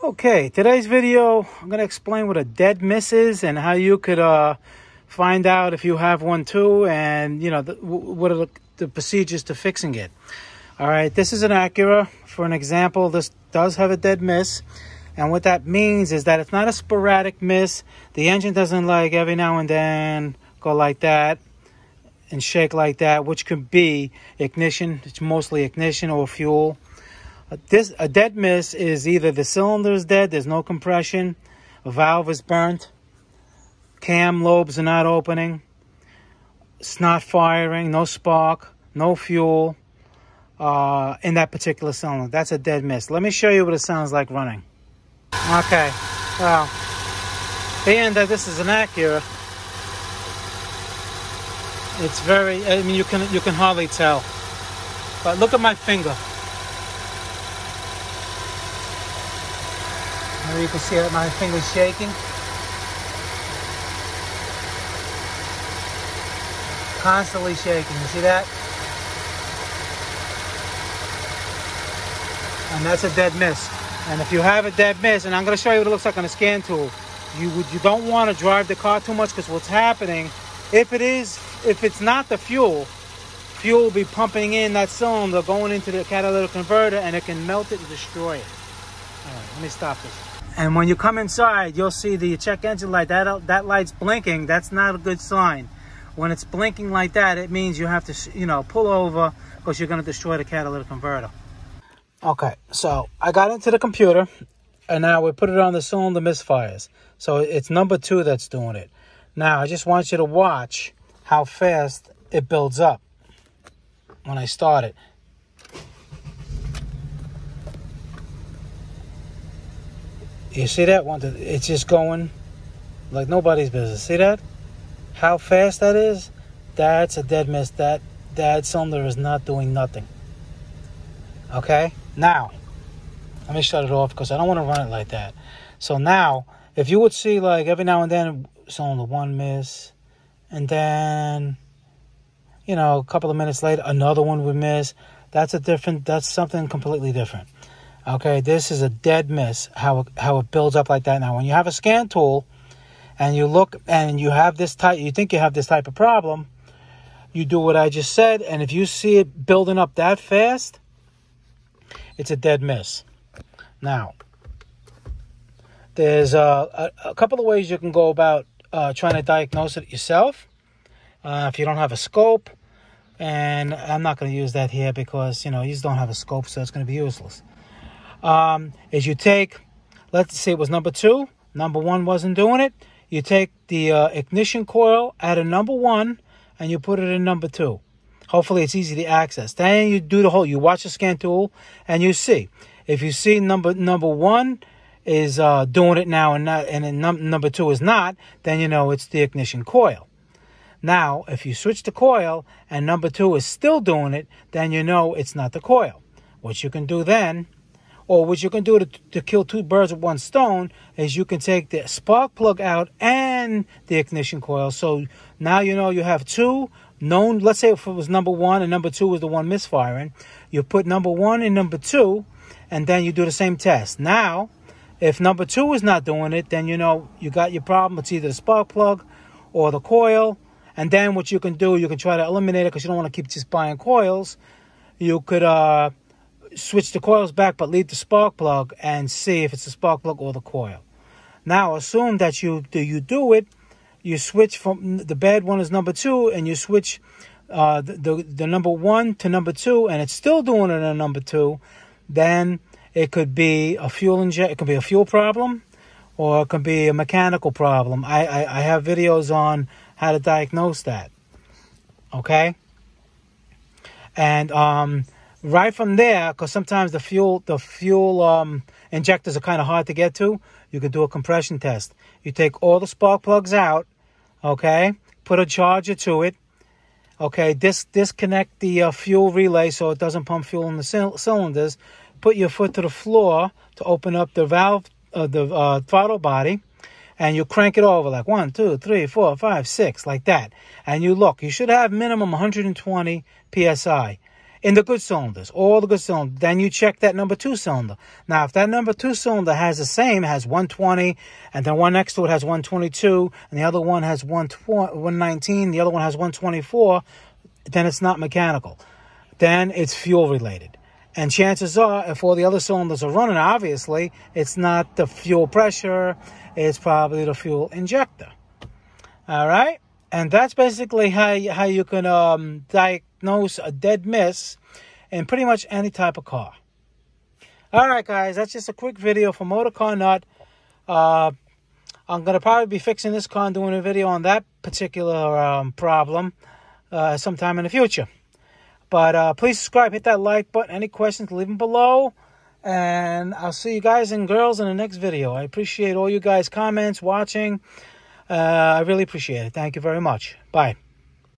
Okay, today's video, I'm going to explain what a dead miss is and how you could find out if you have one too, and, you know, what are the procedures to fixing it. All right, this is an Acura. For an example, this does have a dead miss. And what that means is that it's not a sporadic miss. The engine doesn't, like, every now and then go like that and shake like that, which could be ignition. It's mostly ignition or fuel. A dead miss is either the cylinder is dead, there's no compression, a valve is burnt, cam lobes are not opening, it's not firing, no spark, no fuel in that particular cylinder. That's a dead miss. Let me show you what it sounds like running. Okay, well, being that this is an Acura, it's very, I mean, you can hardly tell. But look at my finger. You can see that my finger's shaking. Constantly shaking, you see that? And that's a dead miss. And if you have a dead miss, and I'm going to show you what it looks like on a scan tool, you don't want to drive the car too much, because what's happening, if it's not the fuel will be pumping in that cylinder, going into the catalytic converter, and it can melt it and destroy it. All right, let me stop this. And when you come inside, you'll see the check engine light. That light's blinking. That's not a good sign. When it's blinking like that, it means you have to, you know, pull over, because you're going to destroy the catalytic converter. Okay, so I got into the computer, and now we put it on the cylinder misfires. So it's number 2 that's doing it. Now, I just want you to watch how fast it builds up when I start it. You see that one? It's just going like nobody's business. See that? How fast that is? That's a dead miss. That cylinder is not doing nothing. Okay? Now, let me shut it off, because I don't want to run it like that. So now, if you would see, like, every now and then, cylinder 1 miss, and then, you know, a couple of minutes later, another one would miss. That's something completely different. Okay, this is a dead miss, how it builds up like that. Now, when you have a scan tool and you look and you think you have this type of problem, you do what I just said, and if you see it building up that fast, it's a dead miss. Now, there's a couple of ways you can go about trying to diagnose it yourself. If you don't have a scope, and I'm not going to use that here, because, you know, you just don't have a scope, so it's going to be useless. Is you take, let's say it was number 2, number 1 wasn't doing it. You take the ignition coil out of number 1 and you put it in number 2. Hopefully it's easy to access. Then you do the whole, you watch the scan tool and you see. If you see number 1 is doing it now and number two is not, then you know it's the ignition coil. Now, if you switch the coil and number 2 is still doing it, then you know it's not the coil. What you can do then, or what you can do to kill 2 birds with 1 stone, is you can take the spark plug out and the ignition coil. So now you know you have 2 known. Let's say if it was number 1 and number 2 was the one misfiring, you put number 1 and number 2, and then you do the same test. Now, if number 2 is not doing it, then you know you got your problem. It's either the spark plug or the coil. And then what you can do, you can try to eliminate it, because you don't want to keep just buying coils. You could switch the coils back, but leave the spark plug, and see if it's the spark plug or the coil. Now, assume that you do it. You switch from the bad one is number 2, and you switch the number 1 to number 2, and it's still doing it in number 2. Then it could be a fuel injection. It could be a fuel problem, or it could be a mechanical problem. I have videos on how to diagnose that. Okay, and right from there, because sometimes the fuel injectors are kind of hard to get to, you can do a compression test. You take all the spark plugs out, okay, put a charger to it, okay, disconnect the fuel relay so it doesn't pump fuel in the cylinders, put your foot to the floor to open up the valve, the throttle body, and you crank it over like 1, 2, 3, 4, 5, 6, like that. And you look, you should have minimum 120 PSI. in the good cylinders, all the good cylinders. Then you check that number 2 cylinder. Now, if that number 2 cylinder has the same, has 120, and then one next to it has 122, and the other one has 119, the other one has 124, then it's not mechanical. Then it's fuel related. And chances are, if all the other cylinders are running, obviously, it's not the fuel pressure, it's probably the fuel injector. All right? And that's basically how you can diagnose a dead miss in pretty much any type of car. All right, guys, that's just a quick video for Motor Car Nut. I'm going to probably be fixing this car and doing a video on that particular problem sometime in the future. But please subscribe, hit that like button. Any questions, leave them below. And I'll see you guys and girls in the next video. I appreciate all you guys' comments, watching. I really appreciate it. Thank you very much. Bye.